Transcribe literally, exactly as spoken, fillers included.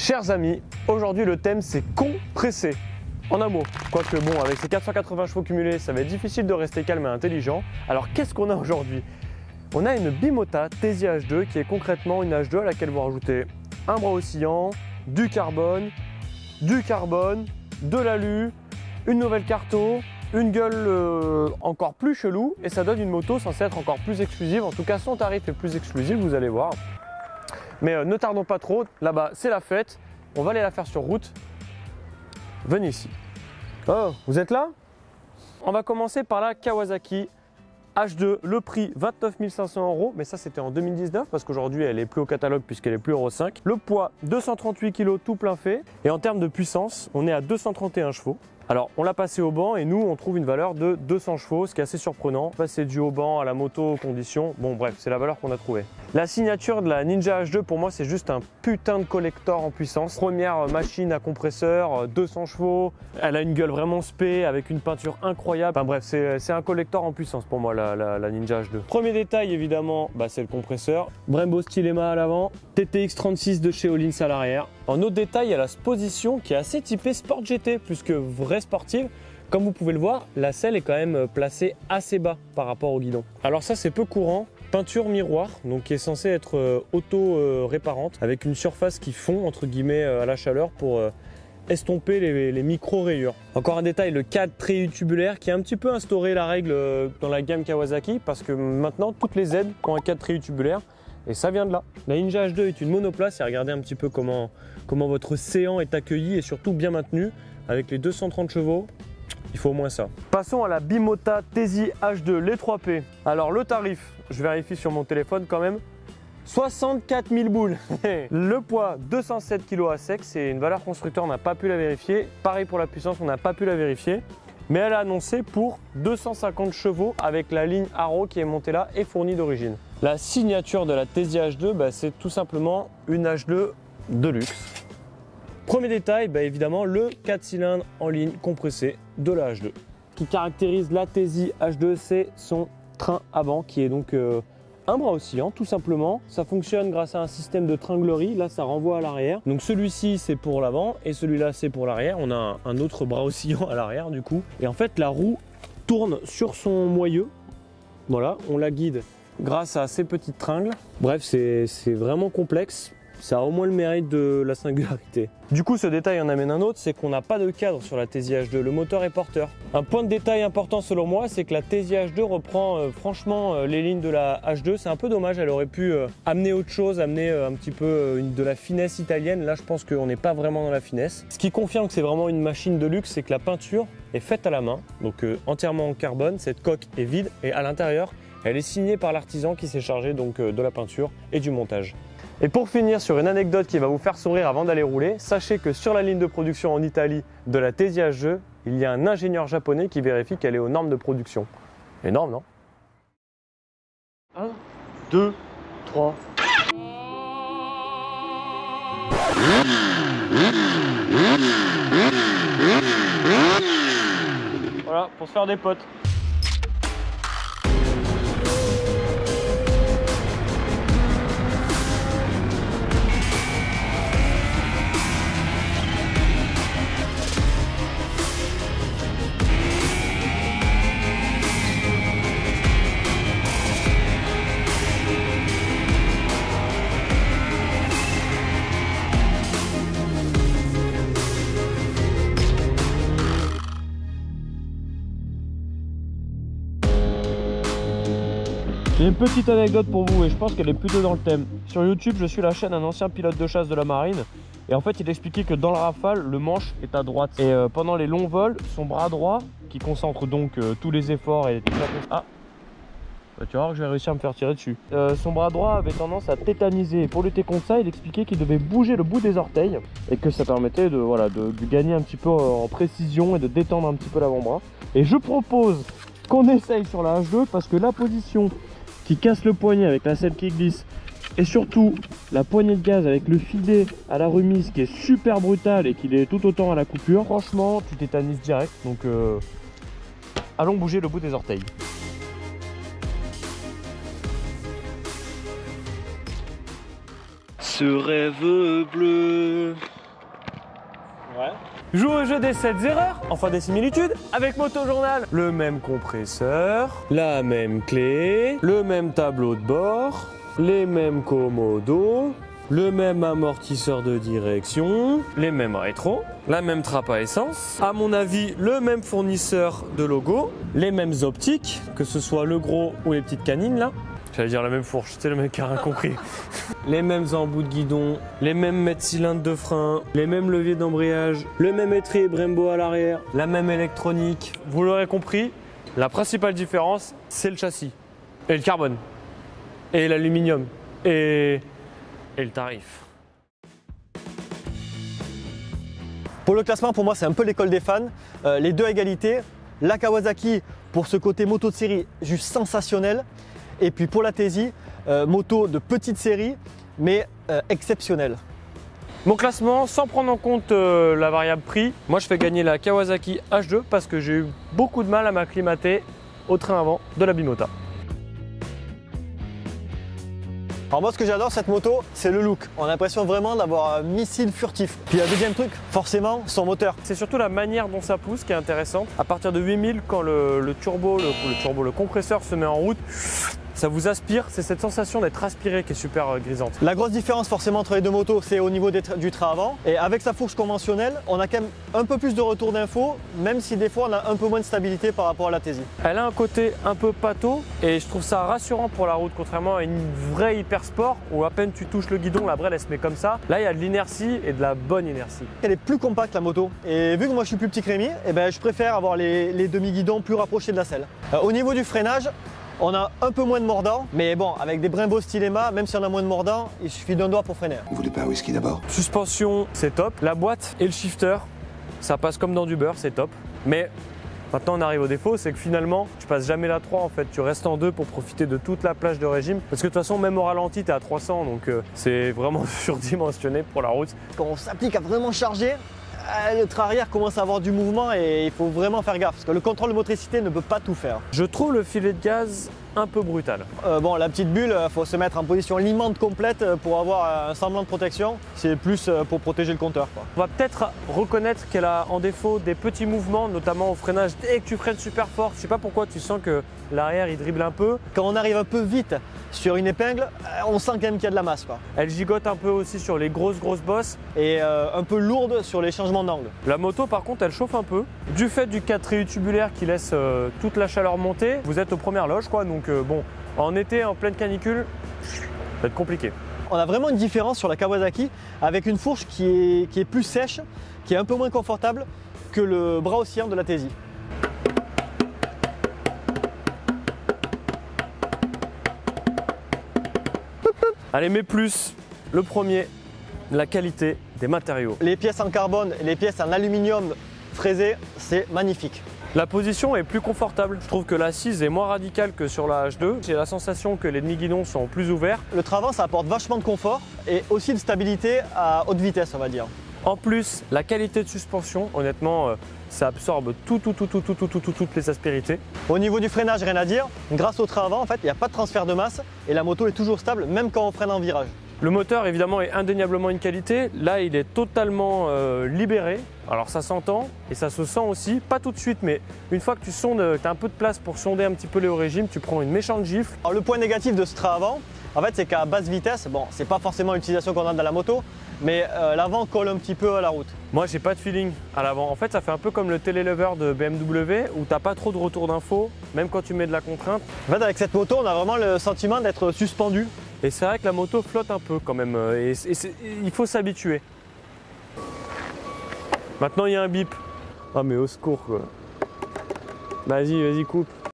Chers amis, aujourd'hui le thème c'est compressé. En un mot, quoique bon, avec ces quatre cent quatre-vingts chevaux cumulés, ça va être difficile de rester calme et intelligent. Alors qu'est-ce qu'on a aujourd'hui? On a une BIMOTA TESI H deux qui est concrètement une H deux à laquelle vont rajouter un bras oscillant, du carbone, du carbone, de l'alu, une nouvelle carto, une gueule euh, encore plus chelou, et ça donne une moto censée être encore plus exclusive. En tout cas, son tarif est plus exclusif, vous allez voir. Mais euh, ne tardons pas trop, là-bas c'est la fête, on va aller la faire sur route. Venez ici. Oh, vous êtes là? On va commencer par la Kawasaki H deux, le prix vingt-neuf mille cinq cents euros, mais ça c'était en deux mille dix-neuf parce qu'aujourd'hui elle est plus au catalogue puisqu'elle est plus Euro cinq. Le poids deux cent trente-huit kilos tout plein fait, et en termes de puissance on est à deux cent trente et un chevaux. Alors on l'a passé au banc et nous on trouve une valeur de deux cents chevaux, ce qui est assez surprenant. Passer du au banc à la moto aux conditions, bon bref, c'est la valeur qu'on a trouvée. La signature de la Ninja H deux, pour moi c'est juste un putain de collector en puissance. Première machine à compresseur, deux cents chevaux, elle a une gueule vraiment spé avec une peinture incroyable. Enfin bref, c'est un collector en puissance pour moi la, la, la Ninja H deux. Premier détail évidemment, bah, c'est le compresseur. Brembo Stylema à l'avant, T T X trente-six de chez Ohlins à l'arrière. En autre détail, elle a cette position qui est assez typée Sport G T, plus que vrai sportive. Comme vous pouvez le voir, la selle est quand même placée assez bas par rapport au guidon. Alors ça c'est peu courant. Peinture miroir, donc qui est censée être euh, auto euh, réparante, avec une surface qui fond entre guillemets euh, à la chaleur pour euh, estomper les, les micro rayures. Encore un détail, le cadre très tubulaire qui a un petit peu instauré la règle euh, dans la gamme Kawasaki, parce que maintenant toutes les Z ont un cadre très tubulaire. Et ça vient de là. La Ninja H deux est une monoplace, et regardez un petit peu comment, comment votre séant est accueilli et surtout bien maintenu. Avec les deux cent trente chevaux, il faut au moins ça. Passons à la BIMOTA TESI H deux, les trois P. Alors le tarif, je vérifie sur mon téléphone quand même, soixante-quatre mille boules. Le poids, deux cent sept kilos à sec, c'est une valeur constructeur, on n'a pas pu la vérifier. Pareil pour la puissance, on n'a pas pu la vérifier. Mais elle a annoncé pour deux cent cinquante chevaux avec la ligne A R O qui est montée là et fournie d'origine. La signature de la TESI H deux, bah, c'est tout simplement une H deux de luxe. Premier détail, bah, évidemment le quatre cylindres en ligne compressé de la H deux. Ce qui caractérise la TESI H deux, c'est son train avant qui est donc euh, un bras oscillant tout simplement. Ça fonctionne grâce à un système de tringlerie, là ça renvoie à l'arrière. Donc celui-ci c'est pour l'avant et celui-là c'est pour l'arrière. On a un, un autre bras oscillant à l'arrière du coup. Et en fait la roue tourne sur son moyeu, voilà, on la guide grâce à ces petites tringles. Bref, c'est vraiment complexe, ça a au moins le mérite de la singularité. Du coup, ce détail en amène un autre, c'est qu'on n'a pas de cadre sur la TESI H deux, le moteur est porteur. Un point de détail important selon moi, c'est que la TESI H deux reprend euh, franchement euh, les lignes de la H deux, c'est un peu dommage, elle aurait pu euh, amener autre chose, amener euh, un petit peu euh, une, de la finesse italienne. Là je pense qu'on n'est pas vraiment dans la finesse. Ce qui confirme que c'est vraiment une machine de luxe, c'est que la peinture est faite à la main, donc euh, entièrement en carbone, cette coque est vide et à l'intérieur, elle est signée par l'artisan qui s'est chargé donc de la peinture et du montage. Et pour finir sur une anecdote qui va vous faire sourire avant d'aller rouler, sachez que sur la ligne de production en Italie de la TESI H deux, il y a un ingénieur japonais qui vérifie qu'elle est aux normes de production. Énorme, non? un, deux, trois... Voilà, pour se faire des potes. J'ai une petite anecdote pour vous et je pense qu'elle est plutôt dans le thème. Sur YouTube, je suis la chaîne d'un ancien pilote de chasse de la marine et en fait, il expliquait que dans le Rafale, le manche est à droite. Et euh, pendant les longs vols, son bras droit, qui concentre donc euh, tous les efforts et... Ah, bah, tu vas voir que je vais réussir à me faire tirer dessus. Euh, son bras droit avait tendance à tétaniser. Et pour lutter contre ça, il expliquait qu'il devait bouger le bout des orteils et que ça permettait de, voilà, de, de gagner un petit peu en précision et de détendre un petit peu l'avant-bras. Et je propose qu'on essaye sur la H deux parce que la position... qui casse le poignet avec la selle qui glisse et surtout la poignée de gaz avec le filet à la remise qui est super brutal et qui l'est tout autant à la coupure, franchement tu tétanises direct, donc euh, allons bouger le bout des orteils. ce rêve bleu. Ouais. Joue au jeu des sept erreurs, enfin des similitudes, avec MotoJournal. Le même compresseur, la même clé, le même tableau de bord, les mêmes commodos, le même amortisseur de direction, les mêmes rétros, la même trappe à essence, à mon avis le même fournisseur de logo, les mêmes optiques, que ce soit le gros ou les petites canines là. J'allais dire la même fourche, c'est le mec qui a rien compris. Les mêmes embouts de guidon, les mêmes mètres cylindres de frein, les mêmes leviers d'embrayage, le même étrier Brembo à l'arrière, la même électronique. Vous l'aurez compris, la principale différence, c'est le châssis, et le carbone, et l'aluminium, et... et le tarif. Pour le classement, pour moi, c'est un peu l'école des fans. Euh, les deux à égalité. La Kawasaki, pour ce côté moto de série, juste sensationnel. Et puis pour la Tesi, euh, moto de petite série, mais euh, exceptionnelle. Mon classement, sans prendre en compte euh, la variable prix, moi je fais gagner la Kawasaki H deux parce que j'ai eu beaucoup de mal à m'acclimater au train avant de la Bimota. Alors moi ce que j'adore cette moto, c'est le look. On a l'impression vraiment d'avoir un missile furtif. Puis le deuxième truc, forcément, son moteur. C'est surtout la manière dont ça pousse qui est intéressante. À partir de huit mille, quand le, le turbo, le, le turbo, le compresseur se met en route, ça vous aspire, c'est cette sensation d'être aspiré qui est super grisante. La grosse différence forcément entre les deux motos, c'est au niveau des tra du train avant. Et avec sa fourche conventionnelle, on a quand même un peu plus de retour d'info, même si des fois on a un peu moins de stabilité par rapport à la Tesi. Elle a un côté un peu pâteau et je trouve ça rassurant pour la route, contrairement à une vraie hypersport où à peine tu touches le guidon, la brèle elle se met comme ça. Là il y a de l'inertie et de la bonne inertie. Elle est plus compacte la moto et vu que moi je suis plus petit que Rémy, eh ben, je préfère avoir les, les demi-guidons plus rapprochés de la selle. Euh, au niveau du freinage, on a un peu moins de mordant, mais bon, avec des Brembo Stylema, même si on a moins de mordant, il suffit d'un doigt pour freiner. Vous voulez pas un whisky d'abord? Suspension, c'est top. La boîte et le shifter, ça passe comme dans du beurre, c'est top. Mais maintenant, on arrive au défaut, c'est que finalement, tu passes jamais la trois en fait. Tu restes en deux pour profiter de toute la plage de régime. Parce que de toute façon, même au ralenti, tu es à trois cents, donc euh, c'est vraiment surdimensionné pour la route. Quand on s'applique à vraiment charger, le train arrière commence à avoir du mouvement et il faut vraiment faire gaffe parce que le contrôle de motricité ne peut pas tout faire. Je trouve le filet de gaz un peu brutal. Euh, bon, la petite bulle, il faut se mettre en position limante complète pour avoir un semblant de protection. C'est plus pour protéger le compteur, quoi. On va peut-être reconnaître qu'elle a en défaut des petits mouvements, notamment au freinage. Dès que tu freines super fort, je sais pas pourquoi tu sens que l'arrière il dribble un peu. Quand on arrive un peu vite sur une épingle, on sent quand même qu'il y a de la masse, quoi. Elle gigote un peu aussi sur les grosses grosses bosses et euh, un peu lourde sur les changements d'angle. La moto par contre elle chauffe un peu du fait du quatre trous tubulaire qui laisse euh, toute la chaleur monter. Vous êtes aux premières loges, quoi, donc euh, bon, en été en pleine canicule ça va être compliqué. On a vraiment une différence sur la Kawasaki avec une fourche qui est, qui est plus sèche, qui est un peu moins confortable que le bras oscillant de la Tesi. Allez, mais plus, le premier, la qualité des matériaux. Les pièces en carbone, les pièces en aluminium fraisé, c'est magnifique. La position est plus confortable. Je trouve que la six est moins radicale que sur la H deux. J'ai la sensation que les demi-guidons sont plus ouverts. Le train avant, ça apporte vachement de confort et aussi de stabilité à haute vitesse, on va dire. En plus, la qualité de suspension, honnêtement, euh, ça absorbe tout, tout, tout, tout, tout, tout, tout, tout, toutes les aspérités. Au niveau du freinage, rien à dire. Grâce au train avant, en fait, il n'y a pas de transfert de masse et la moto est toujours stable, même quand on freine en virage. Le moteur, évidemment, est indéniablement une qualité. Là, il est totalement euh, libéré. Alors, ça s'entend et ça se sent aussi. Pas tout de suite, mais une fois que tu sondes, tu as un peu de place pour sonder un petit peu les hauts régimes, tu prends une méchante gifle. Alors, le point négatif de ce train avant, en fait, c'est qu'à basse vitesse, bon, c'est pas forcément l'utilisation qu'on a dans la moto, mais euh, l'avant colle un petit peu à la route. Moi, j'ai pas de feeling à l'avant. En fait, ça fait un peu comme le télélever de B M W où t'as pas trop de retour d'info, même quand tu mets de la contrainte. En fait, avec cette moto, on a vraiment le sentiment d'être suspendu. Et c'est vrai que la moto flotte un peu quand même, et, et, et il faut s'habituer. Maintenant il y a un bip. Ah mais au secours quoi. Vas-y, vas-y coupe.